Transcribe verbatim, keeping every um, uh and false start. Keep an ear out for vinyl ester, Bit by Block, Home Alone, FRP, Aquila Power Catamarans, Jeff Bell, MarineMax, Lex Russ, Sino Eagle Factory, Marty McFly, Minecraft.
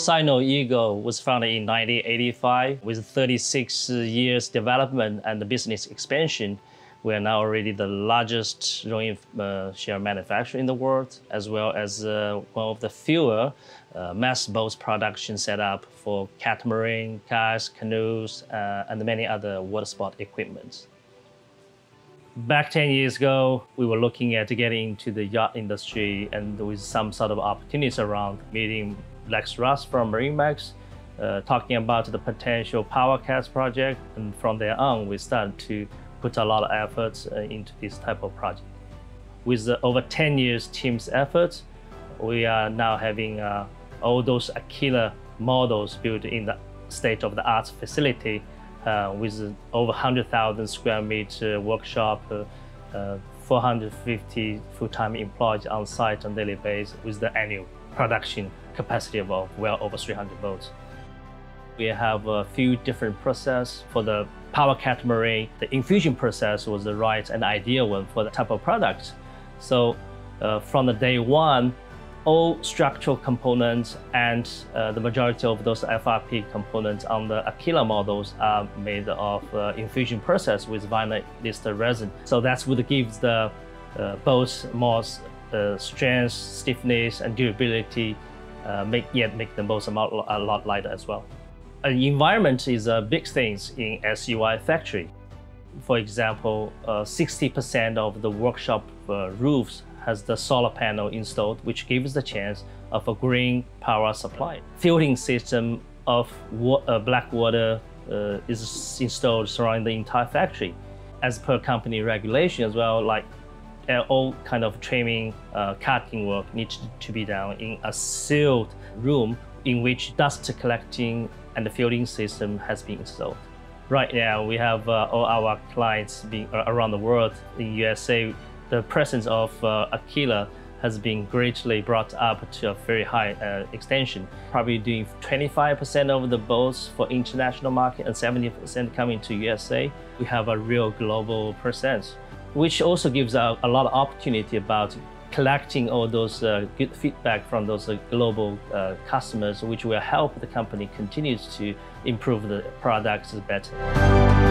Sino Eagle was founded in nineteen eighty-five. With thirty-six years development and the business expansion, we are now already the largest rowing uh, shell manufacturer in the world, as well as uh, one of the fewer uh, mass boats production set up for catamaran, kayaks, canoes, uh, and many other water sport equipment. Back ten years ago, we were looking at getting into the yacht industry, and with some sort of opportunities around, meeting Lex Russ from MarineMax, uh, talking about the potential PowerCats project, and from there on, we started to put a lot of efforts uh, into this type of project. With uh, over ten years team's efforts, we are now having uh, all those Aquila models built in the state-of-the-art facility uh, with uh, over one hundred thousand square meter workshop, uh, uh, four hundred fifty full-time employees on site on daily basis, with the annual production capacity of well over three hundred boats. We have a few different processes for the power catamaran. The infusion process was the right and ideal one for the type of product. So uh, from the day one, all structural components and uh, the majority of those F R P components on the Aquila models are made of uh, infusion process with vinyl ester resin. So that's what gives the uh, boats more uh, strength, stiffness, and durability, uh, make, yet make the boats a lot, a lot lighter as well. An environment is a big thing in S U I factory. For example, sixty percent uh, of the workshop uh, roofs has the solar panel installed, which gives the chance of a green power supply. Filtering system of wa uh, black water uh, is installed surrounding the entire factory. As per company regulation as well, like all kind of trimming, uh, cutting work needs to be done in a sealed room in which dust collecting and the filtering system has been installed. Right now, we have uh, all our clients being around the world. In U S A, the presence of uh, Aquila has been greatly brought up to a very high uh, extension, probably doing twenty-five percent of the boats for international market and seventy percent coming to U S A. We have a real global presence, which also gives a, a lot of opportunity about collecting all those uh, good feedback from those uh, global uh, customers, which will help the company continues to improve the products better.